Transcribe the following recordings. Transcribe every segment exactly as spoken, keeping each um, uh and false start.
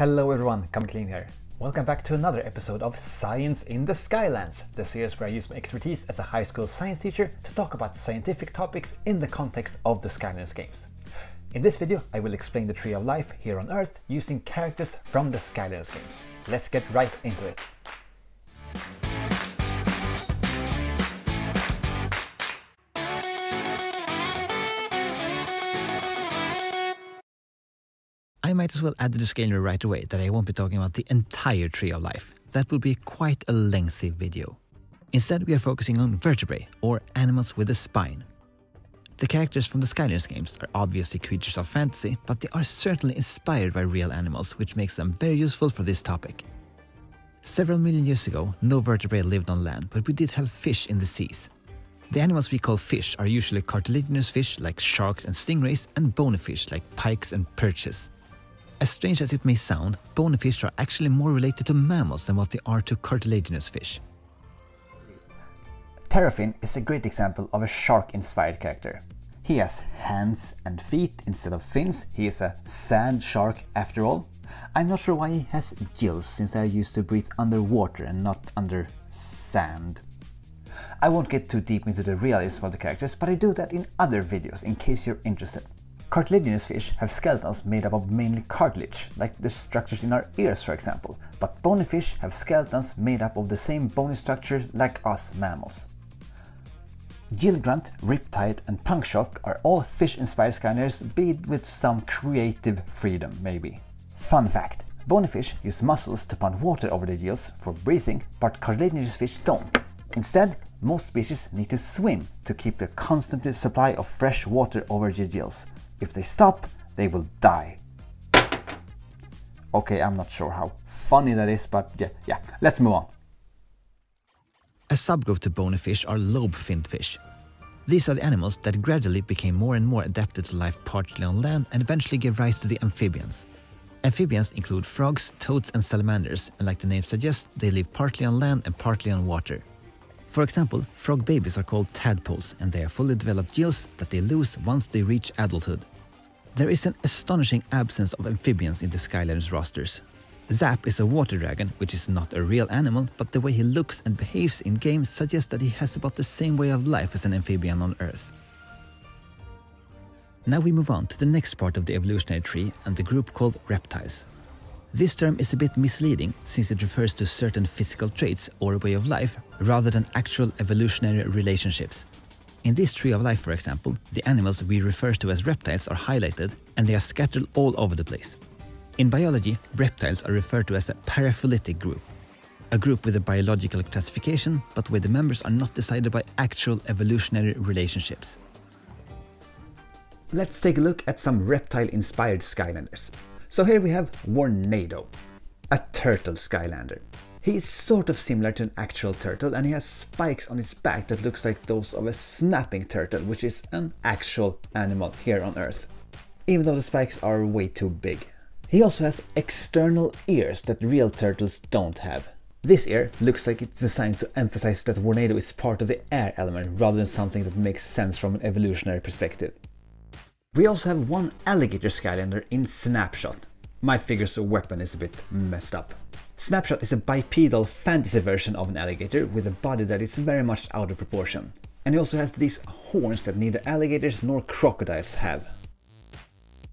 Hello everyone, Come Clean here. Welcome back to another episode of Science in the Skylands, the series where I use my expertise as a high school science teacher to talk about scientific topics in the context of the Skylanders games. In this video, I will explain the Tree of Life here on Earth using characters from the Skylanders games. Let's get right into it. I might as well add the disclaimer right away that I won't be talking about the entire Tree of Life. That will be quite a lengthy video. Instead, we are focusing on vertebrae, or animals with a spine. The characters from the Skylanders games are obviously creatures of fantasy, but they are certainly inspired by real animals, which makes them very useful for this topic. Several million years ago, no vertebrae lived on land, but we did have fish in the seas. The animals we call fish are usually cartilaginous fish like sharks and stingrays, and bonefish like pikes and perches. As strange as it may sound, bonefish are actually more related to mammals than what they are to cartilaginous fish. Terrafin is a great example of a shark-inspired character. He has hands and feet instead of fins. He is a sand shark after all. I'm not sure why he has gills, since I used to breathe underwater and not under sand. I won't get too deep into the realism of the characters, but I do that in other videos in case you're interested. Cartilaginous fish have skeletons made up of mainly cartilage, like the structures in our ears for example, but bony fish have skeletons made up of the same bony structure like us mammals. Gillgrunt, Riptide and Punk Shock are all fish-inspired Skylanders, be it with some creative freedom maybe. Fun fact, bony fish use muscles to pump water over their gills for breathing, but cartilaginous fish don't. Instead, most species need to swim to keep a constant supply of fresh water over their gills. If they stop, they will die. Okay, I'm not sure how funny that is, but yeah, yeah, let's move on. A subgroup to bony fish are lobe-finned fish. These are the animals that gradually became more and more adapted to life partially on land and eventually gave rise to the amphibians. Amphibians include frogs, toads and salamanders, and like the name suggests, they live partly on land and partly on water. For example, frog babies are called tadpoles, and they have fully developed gills that they lose once they reach adulthood. There is an astonishing absence of amphibians in the Skylanders rosters. Zap is a water dragon, which is not a real animal, but the way he looks and behaves in games suggests that he has about the same way of life as an amphibian on Earth. Now we move on to the next part of the evolutionary tree and the group called reptiles. This term is a bit misleading since it refers to certain physical traits or way of life rather than actual evolutionary relationships. In this Tree of Life, for example, the animals we refer to as reptiles are highlighted and they are scattered all over the place. In biology, reptiles are referred to as a paraphyletic group, a group with a biological classification but where the members are not decided by actual evolutionary relationships. Let's take a look at some reptile-inspired Skylanders. So here we have Wornado, a turtle Skylander. He is sort of similar to an actual turtle and he has spikes on his back that looks like those of a snapping turtle, which is an actual animal here on Earth, even though the spikes are way too big. He also has external ears that real turtles don't have. This ear looks like it's designed to emphasize that Wornado is part of the air element rather than something that makes sense from an evolutionary perspective. We also have one alligator Skylander in Snapshot. My figure's weapon is a bit messed up. Snapshot is a bipedal fantasy version of an alligator with a body that is very much out of proportion. And he also has these horns that neither alligators nor crocodiles have.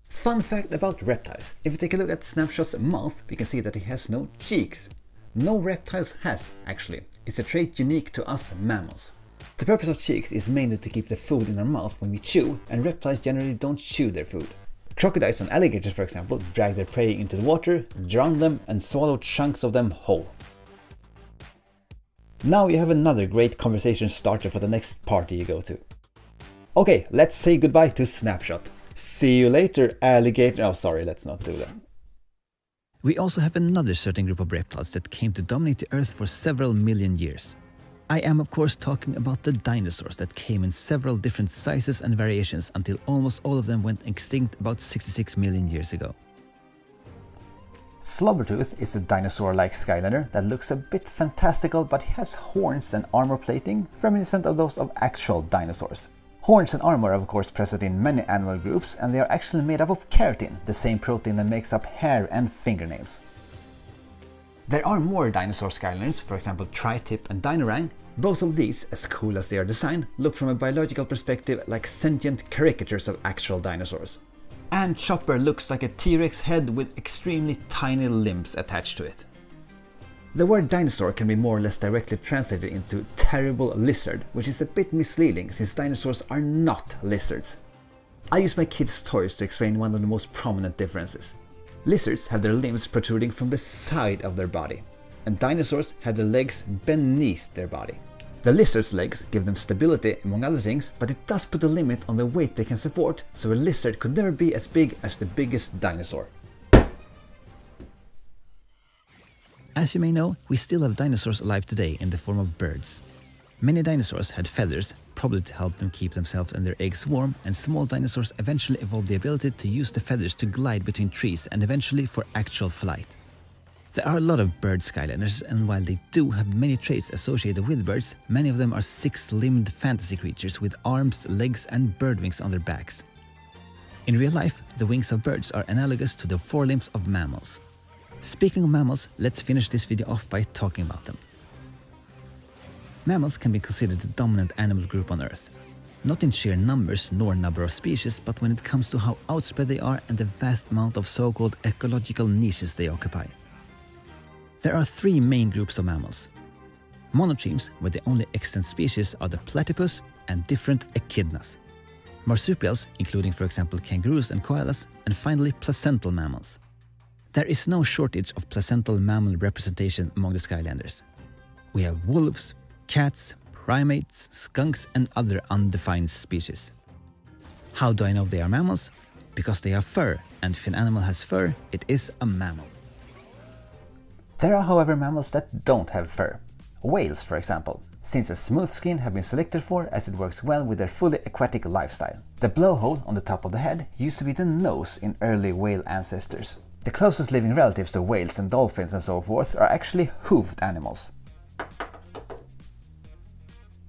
Fun fact about reptiles. If you take a look at Snapshot's mouth, we can see that he has no cheeks. No reptiles has, actually. It's a trait unique to us mammals. The purpose of cheeks is mainly to keep the food in our mouth when we chew, and reptiles generally don't chew their food. Crocodiles and alligators, for example, drag their prey into the water, drown them and swallow chunks of them whole. Now you have another great conversation starter for the next party you go to. Okay, let's say goodbye to Snapshot. See you later, alligator. Oh, sorry, let's not do that. We also have another certain group of reptiles that came to dominate the Earth for several million years. I am of course talking about the dinosaurs that came in several different sizes and variations until almost all of them went extinct about sixty-six million years ago. Slobbertooth is a dinosaur-like Skylander that looks a bit fantastical, but he has horns and armor plating reminiscent of those of actual dinosaurs. Horns and armor are of course present in many animal groups, and they are actually made up of keratin, the same protein that makes up hair and fingernails. There are more dinosaur Skylanders, for example Tri-Tip and Dinorang. Both of these, as cool as they are designed, look from a biological perspective like sentient caricatures of actual dinosaurs. And Chopper looks like a T-Rex head with extremely tiny limbs attached to it. The word dinosaur can be more or less directly translated into terrible lizard, which is a bit misleading since dinosaurs are not lizards. I use my kids' toys to explain one of the most prominent differences. Lizards have their limbs protruding from the side of their body, and dinosaurs have their legs beneath their body. The lizard's legs give them stability among other things, but it does put a limit on the weight they can support, so a lizard could never be as big as the biggest dinosaur. As you may know, we still have dinosaurs alive today in the form of birds. Many dinosaurs had feathers, probably to help them keep themselves and their eggs warm, and small dinosaurs eventually evolved the ability to use the feathers to glide between trees and eventually for actual flight. There are a lot of bird Skylanders, and while they do have many traits associated with birds, many of them are six-limbed fantasy creatures with arms, legs and bird wings on their backs. In real life, the wings of birds are analogous to the forelimbs of mammals. Speaking of mammals, let's finish this video off by talking about them. Mammals can be considered the dominant animal group on Earth. Not in sheer numbers nor number of species, but when it comes to how outspread they are and the vast amount of so-called ecological niches they occupy. There are three main groups of mammals. Monotremes, where the only extant species are the platypus and different echidnas. Marsupials, including for example kangaroos and koalas, and finally placental mammals. There is no shortage of placental mammal representation among the Skylanders. We have wolves, cats, primates, skunks and other undefined species. How do I know they are mammals? Because they have fur, and if an animal has fur, it is a mammal. There are however mammals that don't have fur. Whales, for example, since a smooth skin have been selected for as it works well with their fully aquatic lifestyle. The blowhole on the top of the head used to be the nose in early whale ancestors. The closest living relatives to whales and dolphins and so forth are actually hoofed animals.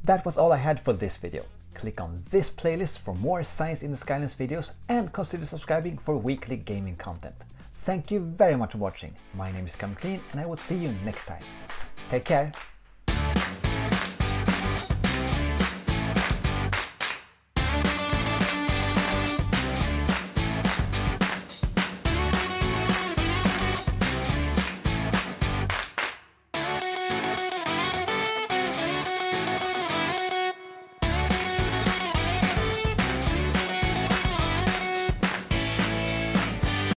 That was all I had for this video. Click on this playlist for more Science in the Skylands videos and consider subscribing for weekly gaming content. Thank you very much for watching. My name is Come Clean and I will see you next time. Take care!